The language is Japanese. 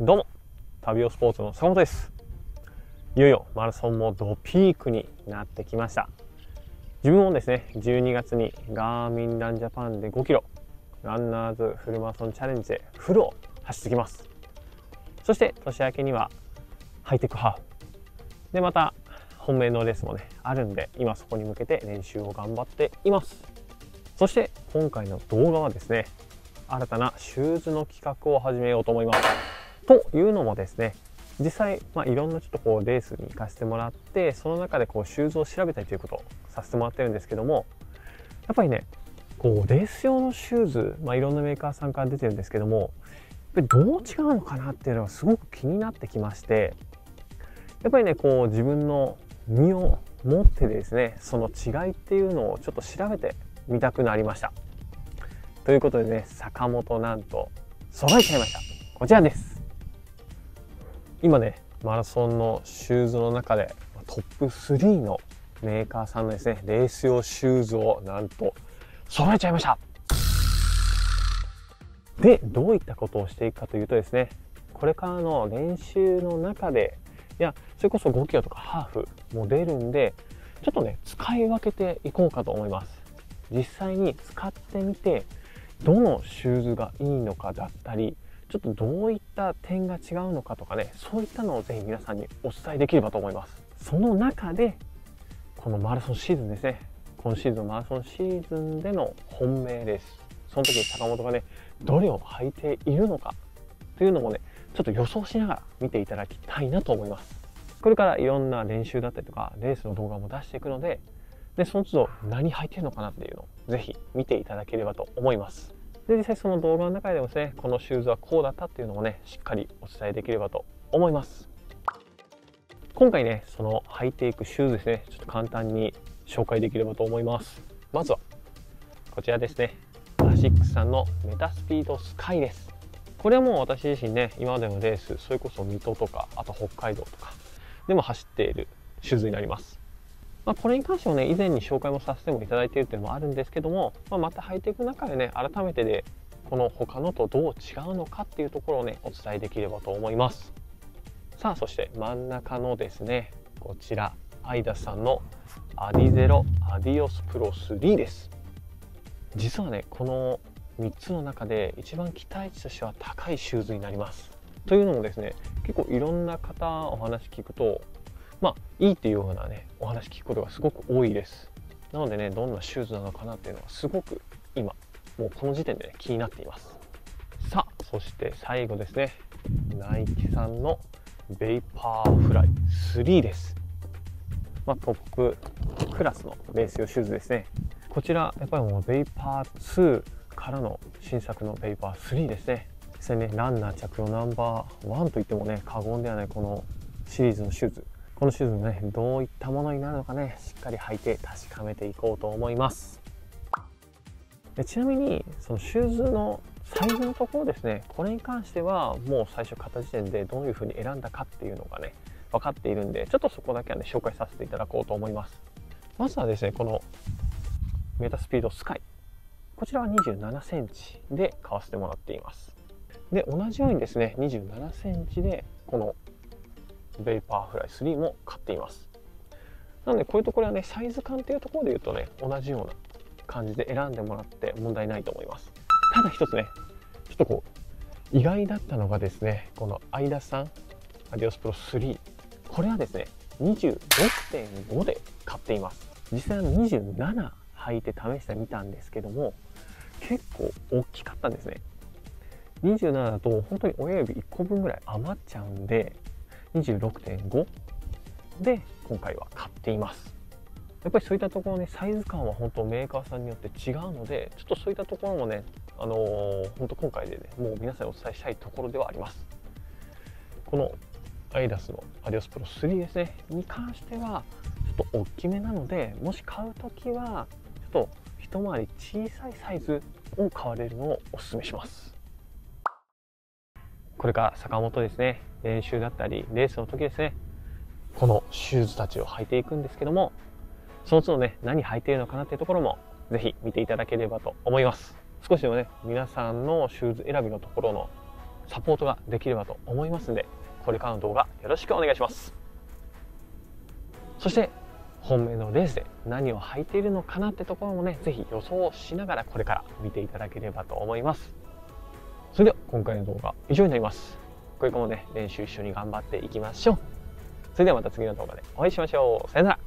どうも、旅をスポーツの坂本です。いよいよマラソンもドピークになってきました。自分もですね、12月にガーミンランジャパンで5キロ、ランナーズフルマラソンチャレンジでフルを走ってきます。そして年明けにはハイテクハーフ。で、また本命のレースもね、あるんで、今そこに向けて練習を頑張っています。そして今回の動画はですね、新たなシューズの企画を始めようと思います。というのもですね、実際、いろんなちょっとこうレースに行かせてもらって、その中でこうシューズを調べたりということをさせてもらってるんですけども、やっぱりね、こうレース用のシューズ、いろんなメーカーさんから出てるんですけども、やっぱりどう違うのかなっていうのがすごく気になってきまして、やっぱりね、こう自分の身を持ってですね、その違いっていうのをちょっと調べて見たくなりました。ということでね、坂本なんと揃えちゃいました。こちらです。今ね、マラソンのシューズの中でトップ3のメーカーさんのですね、レース用シューズをなんと揃えちゃいました。で、どういったことをしていくかというとですね、これからの練習の中で、いや、それこそ5キロとかハーフも出るんで、ちょっとね、使い分けていこうかと思います。実際に使ってみて、どのシューズがいいのかだったり、ちょっとどういった点が違うのかとかね、そういったのをぜひ皆さんにお伝えできればと思います。その中で、このマラソンシーズンですね、今シーズンのマラソンシーズンでの本命レース、その時坂本がね、どれを履いているのかというのもね、ちょっと予想しながら見ていただきたいなと思います。これからいろんな練習だったりとかレースの動画も出していくので、その都度何履いてるのかなっていうのをぜひ見ていただければと思います。で、実際その動画の中でもですね、このシューズはこうだったっていうのもね、しっかりお伝えできればと思います。今回ね、その履いていくシューズですね、ちょっと簡単に紹介できればと思います。まずはこちらですね、アシックスさんのメタスピードスカイです。これはもう私自身ね、今までのレース、それこそ水戸とか、あと北海道とかでも走っているシューズになります。これに関してもね、以前に紹介もさせてもいただいているというのもあるんですけども、また履いていく中でね、改めてでこの他のとどう違うのかっていうところをね、お伝えできればと思います。さあ、そして真ん中のですね、こちらアイダスさんのアディゼロアディオスプロ3です。実はね、この3つの中で一番期待値としては高いシューズになります。というのもですね、結構いろんな方お話聞くと、いいっていうようなね、お話聞くことがすごく多いです。なのでね、どんなシューズなのかなっていうのがすごく今もうこの時点で、ね、気になっています。さあ、そして最後ですね、ナイキさんのベイパーフライ3です。トップクラスのレース用シューズですね。こちらやっぱりもうベイパー2からの新作のベイパー3ですね。実際ね、ランナー着用ナンバー1と言ってもね、過言ではないこのシリーズのシューズ、このシューズね、どういったものになるのかね、しっかり履いて確かめていこうと思います。で、ちなみにそのシューズのサイズのところですね、これに関してはもう最初買った時点でどういうふうに選んだかっていうのがね、分かっているんで、ちょっとそこだけはね、紹介させていただこうと思います。まずはですね、このメタスピードスカイ、こちらは27センチで買わせてもらっています。で、同じようにですね、27センチでこのベイパーフライ3も買っています。なので、こういうところはね、サイズ感っていうところで言うとね、同じような感じで選んでもらって問題ないと思います。ただ一つね、ちょっとこう意外だったのがですね、このアイダスさんアディオスプロ3、これはですね 26.5 で買っています。実際の27履いて試してみたんですけども、結構大きかったんですね。27だと本当に親指1個分ぐらい余っちゃうんで、26.5 で今回は買っています。やっぱりそういったところね、サイズ感は本当メーカーさんによって違うので、ちょっとそういったところもね、本当今回でね、もう皆さんにお伝えしたいところではあります。このアイダスのアディオスプロ3ですねに関してはちょっと大きめなので、もし買う時はちょっと一回り小さいサイズを買われるのをおすすめします。これから坂本ですね、練習だったりレースの時ですね、このシューズたちを履いていくんですけども、その都度ね、何履いているのかなっていうところもぜひ見ていただければと思います。少しでもね、皆さんのシューズ選びのところのサポートができればと思いますので、これからの動画よろしくお願いします。そして本命のレースで何を履いているのかなってところもね、是非予想しながらこれから見ていただければと思います。それでは今回の動画は以上になります。これからもね、練習一緒に頑張っていきましょう。それではまた次の動画でお会いしましょう。さよなら。